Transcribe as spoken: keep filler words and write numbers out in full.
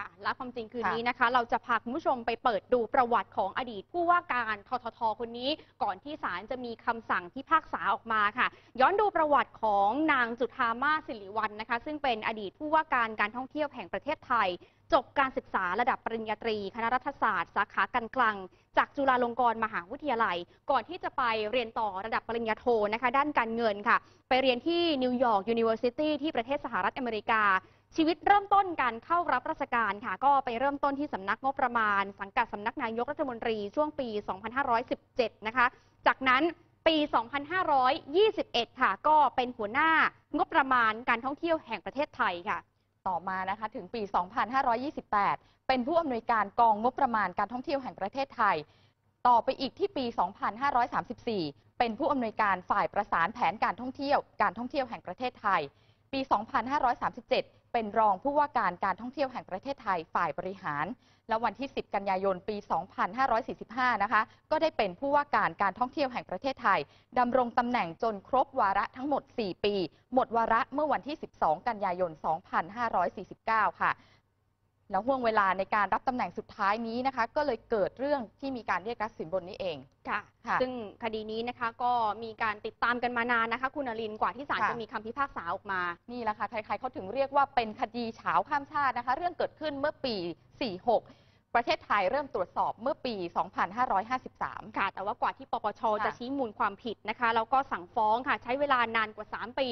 การและความจริงคืนนี้นะคะเราจะพาคุณผู้ชมไปเปิดดูประวัติของอดีตผู้ว่าการทททคนนี้ก่อนที่ศาลจะมีคำสั่งพิพากษาออกมาค่ะย้อนดูประวัติของนางจุฑามาศสิริวัลนะคะซึ่งเป็นอดีตผู้ว่าการการท่องเที่ยวแห่งประเทศไทยจบการศึกษาระดับปริญญาตรีคณะรัฐศาสตร์สาขาการกลางจากจุฬาลงกรณ์มหาวิทยาลัยก่อนที่จะไปเรียนต่อระดับปริญญาโทนะคะด้านการเงินค่ะไปเรียนที่นิวยอร์กยูนิเวอร์ซิตี้ที่ประเทศสหรัฐอเมริกาชีวิตเริ่มต้นการเข้ารับราชการค่ะก็ไปเริ่มต้นที่สำนักงบประมาณสังกัดสำนักนายกรัฐมนตรีช่วงปีสองพันห้าร้อยสิบเจ็ดนะคะจากนั้นปีสองพันห้าร้อยยี่สิบเอ็ดค่ะก็เป็นหัวหน้างบประมาณการท่องเที่ยวแห่งประเทศไทยค่ะต่อมานะคะถึงปีสองพันห้าร้อยยี่สิบแปดเป็นผู้อำนวยการกองงบประมาณการท่องเที่ยวแห่งประเทศไทยต่อไปอีกที่ปีสองพันห้าร้อยสามสิบสี่เป็นผู้อำนวยการฝ่ายประสานแผนการท่องเที่ยวการท่องเที่ยวแห่งประเทศไทยปีสองพันห้าร้อยสามสิบเจ็ดเป็นรองผู้ว่าการการท่องเที่ยวแห่งประเทศไทยฝ่ายบริหารและวันที่สิบกันยายนปีสองพันห้าร้อยสี่สิบห้านะคะก็ได้เป็นผู้ว่าการการท่องเที่ยวแห่งประเทศไทยดำรงตำแหน่งจนครบวาระทั้งหมดสี่ปีหมดวาระเมื่อวันที่สิบสองกันยายนสองพันห้าร้อยสี่สิบเก้าค่ะแล้วห่วงเวลาในการรับตำแหน่งสุดท้ายนี้นะคะก็เลยเกิดเรื่องที่มีการเรียกรับสินบนนี้เองค่ะซึ่งคดีนี้นะคะก็มีการติดตามกันมานานนะคะคุณนลินกว่าที่ศาลจะมีคำพิพากษาออกมานี่แหละค่ะใครๆเขาถึงเรียกว่าเป็นคดีเฉาข้ามชาตินะคะเรื่องเกิดขึ้นเมื่อปีสี่หกประเทศไทยเริ่มตรวจสอบเมื่อปีสองพันห้าร้อยห้าสิบสามค่ะแต่ว่ากว่าที่ปปชจะชี้มูลความผิดนะคะแล้วก็สั่งฟ้องค่ะใช้เวลานานกว่าสามปี